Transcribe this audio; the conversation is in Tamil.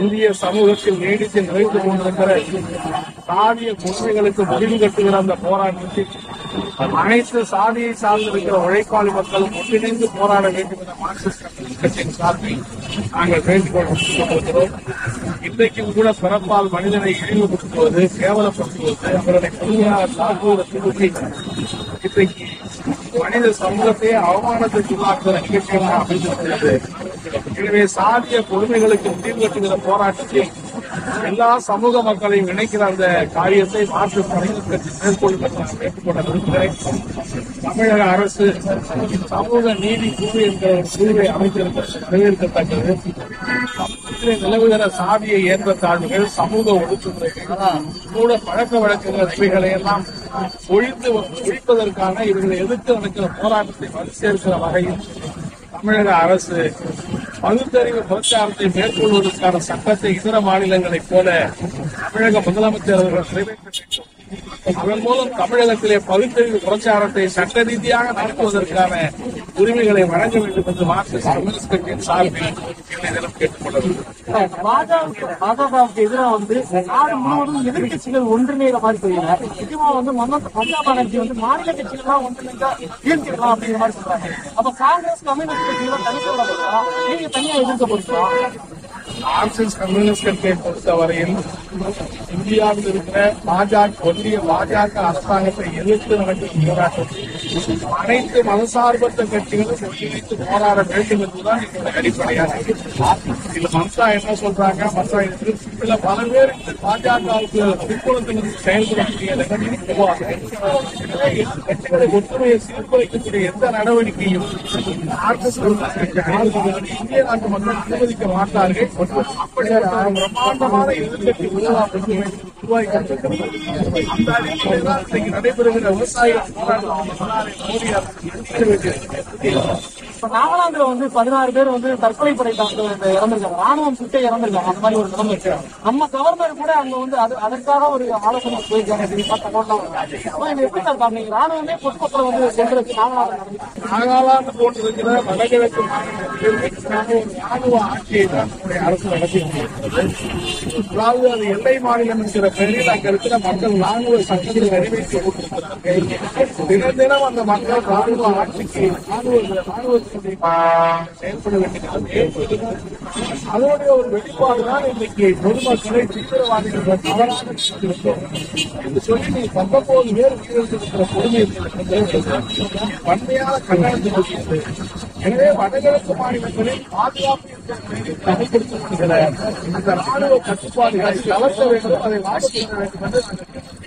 இந்திய சமூகத்தில் நீடித்து நிறைந்து கொண்டிருக்கிற சாதிய கொடுமைகளுக்கு முடிவு கட்டுகிற அந்த போராட்டத்தில் அனைத்து சாதியை சார்ந்திருக்கிற உழைப்பாளி மக்கள் ஒன்றிணைந்து போராட வேண்டும் என்ற மார்க்சிஸ்ட் கட்சியின் சார்பில் நாங்கள் வேண்டுகோள் விடுத்திருக்கிறோம். இன்றைக்கும் கூட பிறப்பால் மனிதனை இழிவுபடுத்துவது, கேவலப்படுத்துவது, அவர்களை பொதுமையாக தாக்குவதற்கு இன்றைக்கு மனித சமூகத்தையே அவமானத்திற்கு உள்ளாக்குகிற நிகழ்ச்சியாக அமைந்திருக்கிறது. எனவே சாதிய கொடுமைகளுக்கு முடிவு கட்டுகிற போராட்டத்தில் எல்லா சமூக மக்களையும் இணைக்கிற அந்த காரியத்தை மார்க்சிஸ்ட் கட்சி மேற்கொள்வதற்கு கேட்டுக்கொள்ள விரும்புகிறேன். தமிழக அரசு சமூக நீதி குழு என்கிற ஒரு குழுவை அமைத்திருப்பது வரவேற்கத்தக்கது. சமூகத்திலே நிலவுகிற சாதிய ஏற்ற தாழ்வுகள், சமூக ஒடுக்குமுறைகள், கூட பழக்க வழக்கங்கள் இவைகளை எல்லாம் ஒழிப்பதற்கான இவர்களை எதிர்த்து நடக்கிற போராட்டத்தை வலு சேர்க்கிற வகையில் தமிழக அரசு பகுத்தறிவு பிரச்சாரத்தை மேற்கொள்வதற்கான சட்டத்தை இதர மாநிலங்களைப் போல தமிழக முதலமைச்சர் அவர்கள் நிறைவேற்ற, அதன் மூலம் தமிழகத்திலே பகுத்தறிவு பிரச்சாரத்தை சட்ட ரீதியாக நடத்துவதற்கான உரிமைகளை வழங்க வேண்டும் என்று மார்க்சிஸ்ட் கம்யூனிஸ்ட் கட்சியின் சார்பில் கேட்டுக் கொள்ளவில்லை. பாஜகவுக்கு எதிராக நாடு முழுவதும் எதிர்கட்சிகள் ஒன்றிணைகிற மாதிரி தெரியல. முக்கியமா மம்தா பானர்ஜி மாநில கட்சிகள் ஒன்றிணைந்தா தீர்த்திடலாம் அப்படிங்கிற மாதிரி சொல்றாங்க. அப்ப காங்கிரஸ் கம்யூனிஸ்ட் கட்சிகள் தனிப்படா நீங்க தனியா எதிர்க்க போறீங்களா? மார்க்சிஸ்ட் கம்யூனிஸ்ட் கட்சியை பொறுத்தவரையில் இந்தியாவில் இருக்கிற ஒன்றிய பாஜக அரசாங்கத்தை எதிர்த்து நடக்கும் போராட்டத்தில் அனைத்து மதசார்பற்ற கட்சிகளும் ஒன்றிணைத்து போராட வேண்டும் என்றுதான் என்னோட அடிப்படையாக இதுல மம்தா என்ன சொல்றாங்க, மற்ற இதுல பல பேர் பாஜகவுக்கு திருப்பணத்திலிருந்து செயல்படக்கூடிய கட்சிகளை ஒற்றுமையை சீர்குலைக்கக்கூடிய எந்த நடவடிக்கையும் மார்க்சிஸ்ட் கம்யூனிஸ்ட் கட்சி இந்திய நாட்டு மக்கள் அனுமதிக்க மாட்டார்கள். பிரமாண்டமான எதிர்கட்சி உருவாக்கி நடைபெறுகிற விவசாயிகள் நாகாலாந்துல 16 பேர் தற்கொலை படை தாக்குதல் இறந்திருக்காங்க, ராணுவம் சுட்டே இறந்திருக்காங்க. அந்த மாதிரி ஒரு நிலைமை நம்ம கவர்னர் கூட அங்க அதற்காக ஒரு ஆலோசனை போயிருக்காங்க. எப்படி சார் பாருங்க, ராணுவமே பொதுமக்களை சென்றது நாகாலாந்து போட்டு இருக்கிற வடகிழக்கு மாநிலத்தில் ராணுவ ஆட்சியை தான் அரசு நடத்தி அதாவது அது எல்லை மாநிலம் என்கிற பெயரில் அங்க இருக்கிற மக்கள் ராணுவ சட்டத்தை நிறைவேற்றி தினம் தினம் அந்த மக்கள் ராணுவ ஆட்சிக்கு ராணுவத்தை செயல்பட வேண்டியது. அதனுடைய ஒரு வெளிப்பாடுதான் இன்றைக்கு பொதுமக்களை தீவிரவாதிகள் தவறாக என்று சொல்லி நீ 19 பேர் உயிரிழந்திருக்கிற பொறுமை வன்மையான கண்டனத்தை கொடுக்கிறது. எனவே வடகிழக்கு மாநிலங்களில் பாதுகாப்பு அந்த ராணுவ கட்டுப்பாடுகளை தளர்த்த வேண்டும், அதை வாபஸ் பெற வேண்டும் என்று